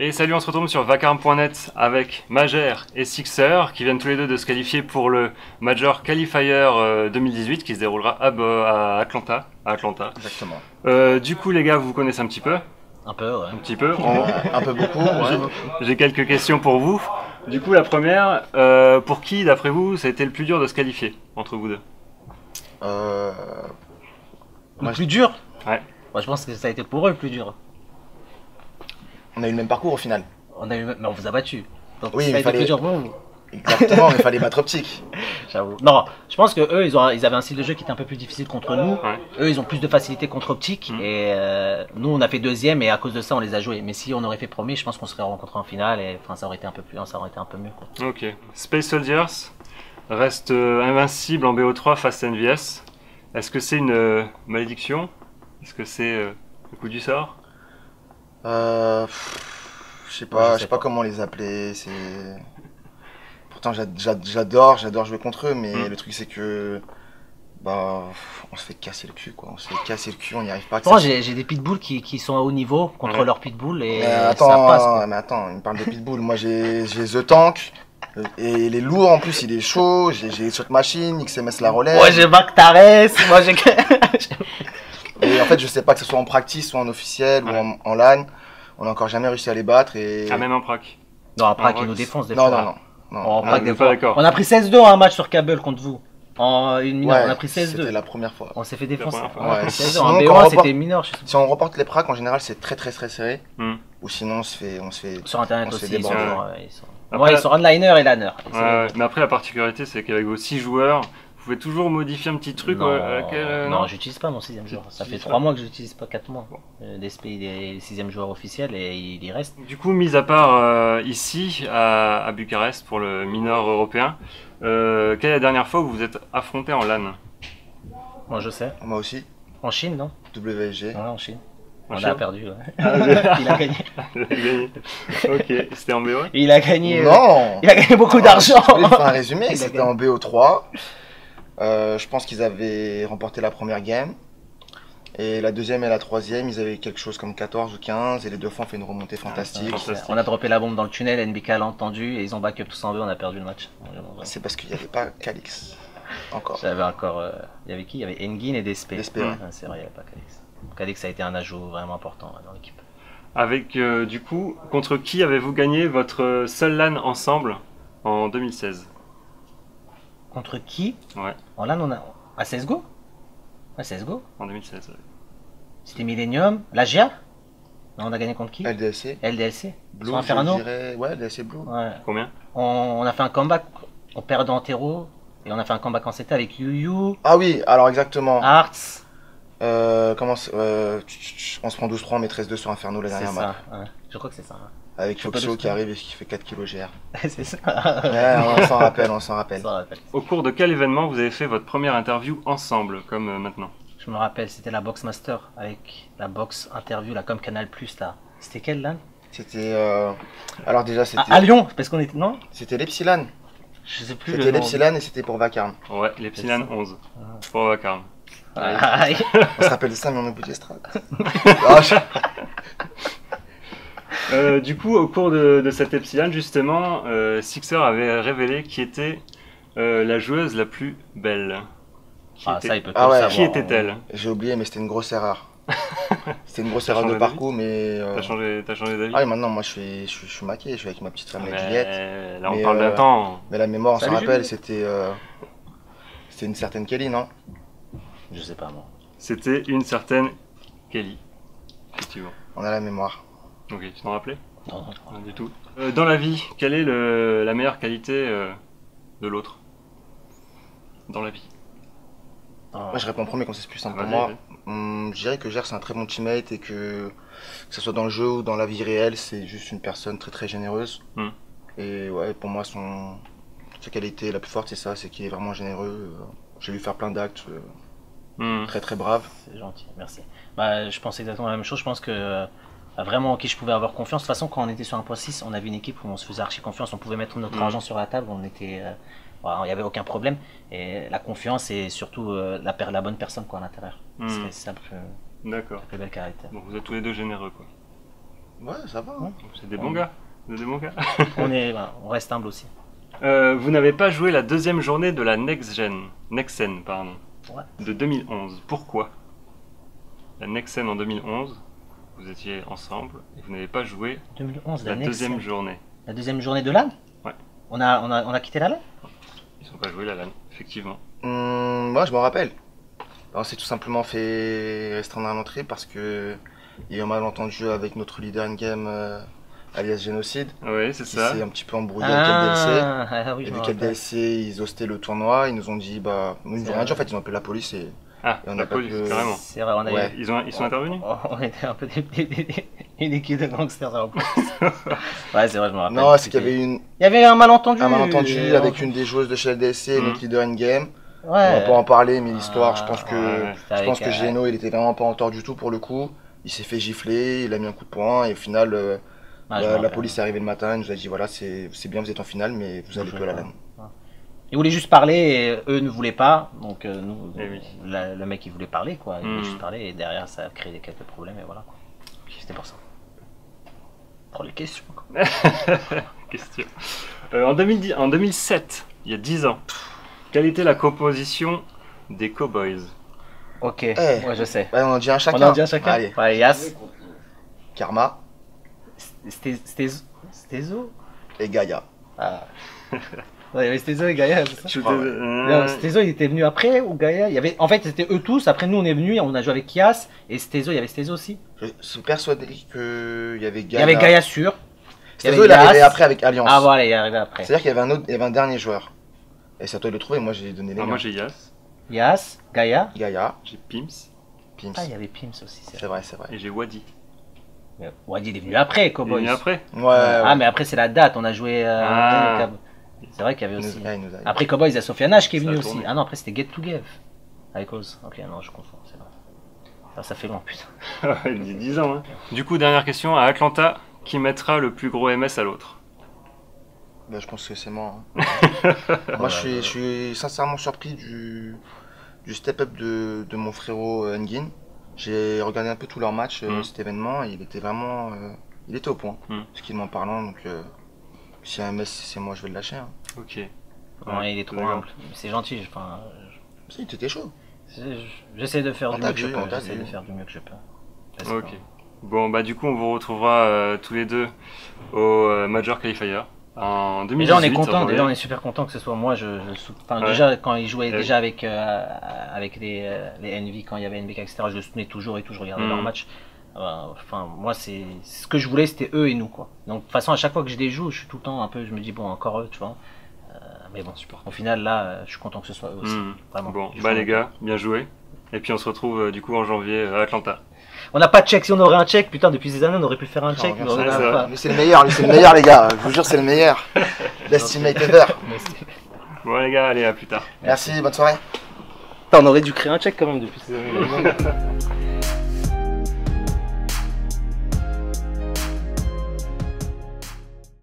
Et salut, on se retrouve sur VaKarM.net avec Majer et Sixer qui viennent tous les deux de se qualifier pour le Major Qualifier 2018 qui se déroulera à Atlanta. Exactement. Du coup, les gars, vous connaissez un petit peu? Un peu, ouais. Un petit peu, un peu beaucoup. Ouais. J'ai quelques questions pour vous. Du coup, la première, pour qui, d'après vous, ça a été le plus dur de se qualifier entre vous deux? Le plus dur? Ouais. Moi, je pense que ça a été pour eux le plus dur. On a eu le même parcours au final. On a eu, mais on vous a battu. Donc oui, mais fallait... bon, exactement, il fallait battre Optique. J'avoue. Non, je pense que eux, ils avaient un style de jeu qui était un peu plus difficile contre nous. Ouais. Eux, ils ont plus de facilité contre Optique. Mmh. Et nous, on a fait deuxième et à cause de ça, on les a joués. Mais si on aurait fait premier, je pense qu'on serait rencontrés en finale et enfin, ça aurait été un peu plus, ça aurait été un peu mieux, quoi. Ok. Space Soldiers reste invincible en BO3 face à NVS. Est-ce que c'est une malédiction? Est-ce que c'est le coup du sort? Je sais pas comment les appeler. Pourtant j'adore jouer contre eux, mais le truc c'est que bah on se fait casser le cul, quoi. On se fait casser le cul, on n'y arrive pas. Moi j'ai des pitbulls qui sont à haut niveau contre leurs pitbulls et attends, ça passe, quoi. Mais attends, il me parle de pitbull. Moi j'ai The Tank. Et il est lourd en plus, il est chaud. J'ai Shot Machine, XMS la relève. Moi j'ai VaKarM. Moi j'ai. Et en fait, je sais pas, que ce soit en practice ou en officiel ou en LAN, on n'a encore jamais réussi à les battre. Et... Ah, même en prac. Non, en prac, ils nous défoncent des fois. Non. En prac, des fois. On a pris 16-2 un match sur Cable contre vous. En une mineure, on a pris 16-2. C'était la première fois. On s'est fait défoncer. Ouais. Sinon, en B1, c'était mineur. Si on reporte les pracs, en général, c'est très très très serré. Ou sinon, on se fait. Sur Internet aussi, ils sont onliner et lanner. Mais après, la particularité, c'est qu'avec vos 6 joueurs. Vous pouvez toujours modifier un petit truc. Non, non, j'utilise pas mon 6ème joueur. Ça fait 3 mois que j'utilise pas, 4 mois. Despé est le 6ème joueur officiel et il y reste. Du coup, mis à part ici, à Bucarest, pour le mineur européen, quelle est la dernière fois où vous vous êtes affronté en LAN? Moi, je sais. Moi aussi. En Chine, non? WSG. Ouais, en Chine. On a perdu, ouais. Il a gagné. Ok, c'était en BO? Il a gagné. Non. Il a gagné beaucoup d'argent. Je vais faire un résumé, c'était en BO3. Je pense qu'ils avaient remporté la première game. Et la deuxième et la troisième, ils avaient quelque chose comme 14 ou 15. Et les deux fois, on fait une remontée fantastique. On a droppé la bombe dans le tunnel, NBK l'a entendu. Et ils ont back-up tous en deux, on a perdu le match. C'est parce qu'il n'y avait pas Kalix. Encore. Il y avait encore. Il y avait qui? Il y avait Engin et Despé. Despé, ouais. C'est vrai, il n'y avait pas Kalix. Kalix a été un ajout vraiment important dans l'équipe. Avec, du coup, contre qui avez-vous gagné votre seul LAN ensemble en 2016? Contre qui? Ouais. En LAN, on a... À CSGO? À CSGO? En 2016, oui. C'était Millennium, la Gaïa? On a gagné contre qui? LDLC. LDLC Blue, Inferno, je dirais... Ouais, LDLC Blue. Ouais. Combien? On a fait un comeback, on perdait en terreau, et on a fait un comeback en CT avec Yu-Yu. Ah oui, alors exactement. Arts. Comment... on se prend 12-3, mais 13-2 sur Inferno la dernière match. C'est ça, ouais. Je crois que c'est ça. Hein. Avec Foxio qui arrive et qui fait 4 kg GR. C'est ça. Ouais, on s'en rappelle, on s'en rappelle. Au cours de quel événement vous avez fait votre première interview ensemble, comme maintenant? Je me rappelle, c'était la Box Master, avec la Box Interview, là, comme Canal+, là. C'était quelle LAN? C'était... Alors déjà, c'était... À Lyon, parce qu'on était... Non? C'était l'Epsilon. Je sais plus. C'était l'Epsilon et c'était pour VaKarM. Ouais, l'Epsilon 11. Pour VaKarM. On se rappelle de ça, mais on a oublié Strat. Du coup, au cours de cette Epsilon, justement, Sixer avait révélé qui était la joueuse la plus belle. Qui était-elle? J'ai oublié, mais c'était une grosse erreur. C'était une grosse erreur de parcours, mais... T'as changé d'avis? Ah oui, maintenant, moi, je suis maqué, je suis avec ma petite femme avec Juliette. Là, on parle d'un temps. Mais la mémoire, on se rappelle, c'était une certaine Kelly, non? Je sais pas, moi. C'était une certaine Kelly, effectivement. On a la mémoire. Ok, tu t'en rappelais? Non, non, du tout. Dans la vie, quelle est la meilleure qualité de l'autre? Dans la vie. Moi je réponds en premier, comme c'est plus simple pour moi. Je dirais que Gers c'est un très bon teammate et que ce soit dans le jeu ou dans la vie réelle, c'est juste une personne très très généreuse. Et ouais, pour moi, sa qualité la plus forte, c'est ça, c'est qu'il est vraiment généreux. J'ai vu faire plein d'actes. Très très brave. C'est gentil, merci. Bah, je pense exactement la même chose, je pense que... vraiment en qui je pouvais avoir confiance. De toute façon, quand on était sur 1.6, on avait une équipe où on se faisait archi confiance, on pouvait mettre notre argent sur la table, on était, voilà, il n'y avait aucun problème. Et la confiance et surtout la bonne personne, quoi, à l'intérieur. C'est ça le plus bel caractère. Donc vous êtes tous les deux généreux, quoi. Ouais, ça va. Hein. C'est des bons gars. Des bons gars. On reste humble aussi. Vous n'avez pas joué la deuxième journée de la Next Gen, pardon, de 2011. Pourquoi? La Next Gen en 2011, vous étiez ensemble et vous n'avez pas joué 2011, la deuxième journée. La deuxième journée de LAN? Ouais. On a quitté la LAN? Ils n'ont pas joué la LAN, effectivement. Moi, je m'en rappelle. On s'est tout simplement fait restreindre à l'entrée parce que il y a eu un malentendu avec notre leader in-game, alias Génocide. Oui, c'est ça. C'est un petit peu embrouillé avec LDLC. Ah, oui, et vu qu'LDLC, ils hostaient le tournoi, ils nous ont dit, bah, nous n'avons rien dit, en fait, ils ont appelé la police et. Ah, et on la police, que... carrément. C'est vrai, on a eu... Ils sont intervenus. On était un peu une équipe de gangsters à la police. Ouais, c'est vrai, je me rappelle. Non, c'est qu'il y avait une. Il y avait un malentendu. Un malentendu avec une des joueuses de chez LDLC, notre leader in-game. Ouais. On peut en parler, mais l'histoire, je pense que Geno, il était vraiment pas en tort du tout pour le coup. Il s'est fait gifler, il a mis un coup de poing et au final, la police est arrivée le matin. Elle nous a dit voilà, c'est bien, vous êtes en finale, mais vous avez peu la lame. Ils voulaient juste parler et eux ne voulaient pas. Donc nous, le mec, il voulait parler quoi. Il voulait juste parler et derrière, ça a créé quelques problèmes et voilà. C'était pour ça. Pour les questions. En 2007, il y a 10 ans. Quelle était la composition des Cowboys? Ok, ouais, je sais. Bah, on en dit un chacun. On en dit un chacun. Allez, Yas, Karma, Stezo et Gaïa. Ah. Ouais, Stezo et Gaïa. Stezo, il était venu après ou Gaïa? Il y avait... En fait, c'était eux tous. Après, nous, on est venus, on a joué avec Yas et Stezo. Il y avait Stezo aussi. Je suis persuadé qu'il y avait Gaïa. Il y avait Gaïa sûr. Stezo, il est arrivé après avec Alliance. Ah, voilà, il est arrivé après. C'est-à-dire qu'il y avait un dernier joueur. Et c'est à toi de le trouver, moi j'ai donné les noms. Moi j'ai Yas. Yas, Gaïa. J'ai Pims. Ah, il y avait Pims aussi, c'est vrai. C'est vrai. Et j'ai Wadi. Mais Wadi, il est venu après, Cowboys. Il est venu après? Ouais. Ah, mais après c'est la date, on a joué. C'est vrai qu'il y avait aussi. Après Cowboys, il y a Sofiana qui est venue aussi. Ah non, après c'était Get to Give. Avec Oz. Ok, non, je confonds, c'est vrai. Ça fait long, putain. Il dit 10 ans, hein. Du coup, dernière question, à Atlanta, qui mettra le plus gros MS à l'autre? Ben, je pense que c'est moi. Hein. Moi, je suis sincèrement surpris du step-up de mon frérot Engin. J'ai regardé un peu tous leurs matchs, cet événement, et il était vraiment il était au point, ce qu'il m'en parlant. Donc, si un MS, c'est moi, je vais le lâcher. Hein. Ok. Ouais, il est trop humble. C'est gentil. Enfin, si, t'étais chaud. J'essaie de faire du mieux que je peux. J'essaie de faire du mieux que je peux. Ok. Bon, bah, du coup, on vous retrouvera tous les deux au Major Qualifier. En 2018, déjà on est content, déjà on est super content que ce soit moi. Déjà quand il jouait déjà avec les NV, quand il y avait NBK, etc., je le soutenais toujours et tout, je regardais leurs matchs. Enfin moi c'est ce que je voulais, c'était eux et nous quoi. Donc de toute façon à chaque fois que je les joue, je suis tout le temps un peu, je me dis bon encore eux tu vois. Mais bon super. Au final là, je suis content que ce soit eux aussi. Vraiment. Bon bah les gars, bien joué. Et puis on se retrouve du coup en janvier à Atlanta. On n'a pas de check, si on aurait un check, putain depuis ces années on aurait pu faire un check. Mais c'est le meilleur, c'est le meilleur les gars, je vous jure c'est le meilleur. Best teammate ever. Bon les gars, allez à plus tard. Merci, bonne soirée. Putain, on aurait dû créer un check quand même depuis ces années.